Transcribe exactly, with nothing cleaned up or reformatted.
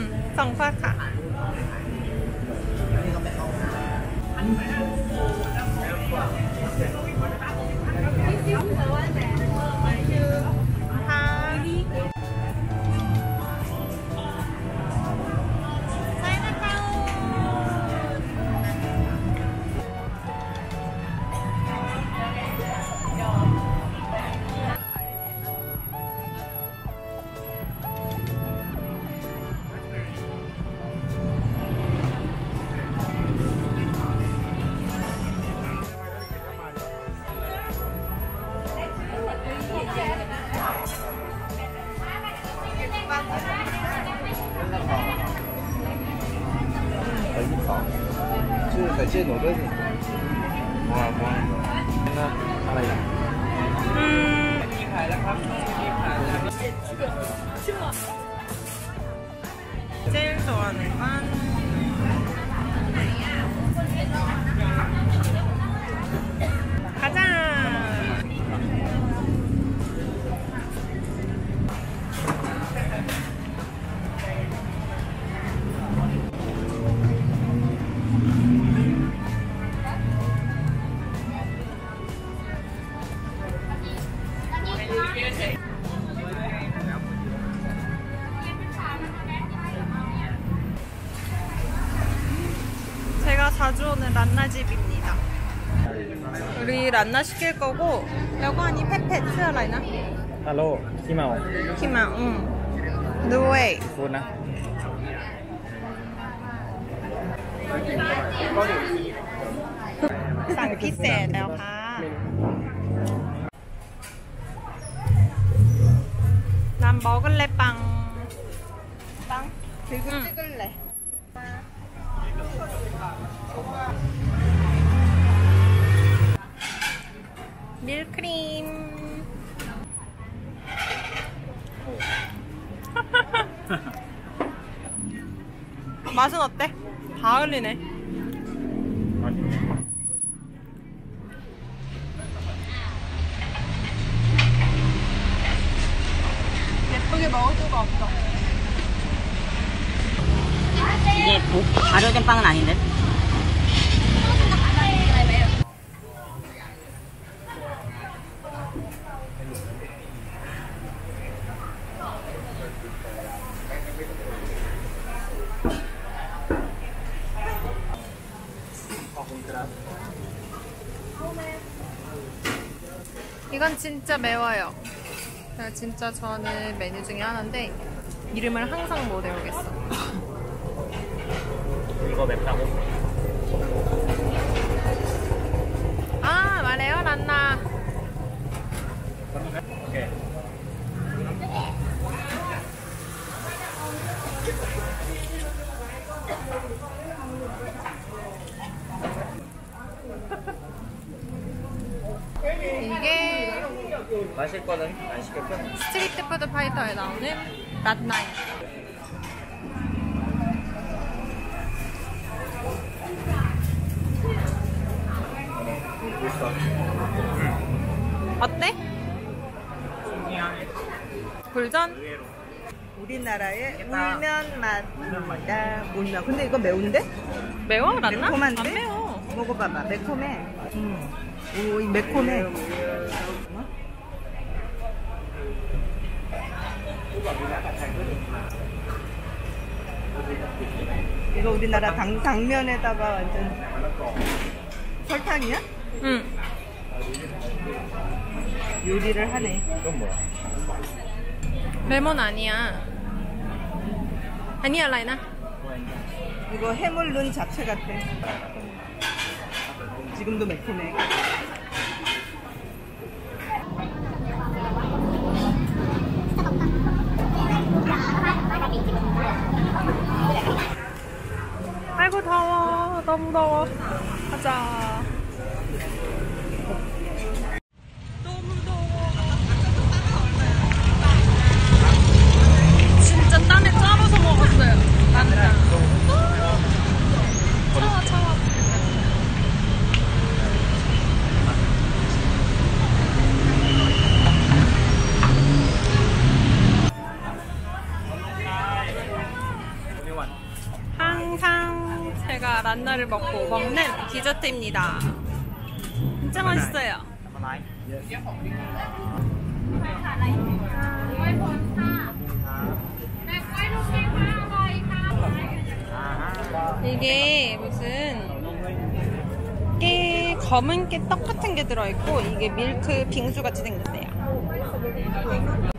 อืมสองฝากค่ะ感谢努力。我我那อะไรอย่างอืมมีขายแล้วครับมีขายแล้วชื่อหมอเจ้าตัวไหนบ้างอาจารย์자주 오는 란나집입니다. 우리 란나 시킬 거고 여관이 페페 츠라이나? 할로 키마오 키마오 응 누웨이 보나 상 피세 내가 난 먹을래 빵 빵? 들고 응. 찍을래 밀크림 맛은 어때? 다 흘리네. 맛있네. 예쁘게 먹을 수가 없어. 이게 발효된 빵은 아닌데? 이건 진짜 매워요. 진짜 저는 메뉴 중에 하나인데 이름을 항상 못 외우겠어. 이거 맵다고? 아 말해요 란나. 오케이. 이게 마실 거는 안 시켰고 스트리트 푸드 파이터에 나오는 낫나이. 어때? 굴전? 우리나라의 물면 맛이다. 물면. 근데 이거 매운데? 매워? 낫나? 매콤한데? 안 매워. 먹어봐봐. 매콤해. 음. 오, 이 매콤해. 이거 우리나라 당, 당면에다가 완전 설탕이야? 응. 요리를 하네. 이건 뭐야? 레몬 아니야. 아니야, 라이나. 이거 해물 넣은 잡채 같아. 지금도 매콤해. 아이고 더워. 너무 더워. 가자. 너무 더워. 진짜 땀에 쩔어서 먹었어요. 땀이랑. 차와 차와. 원. 항상 제가 란나를 먹고 먹는 디저트입니다. 진짜 맛있어요. 이게 무슨 깨, 검은 깨, 떡 같은 게 들어있고 이게 밀크 빙수같이 생겼대요.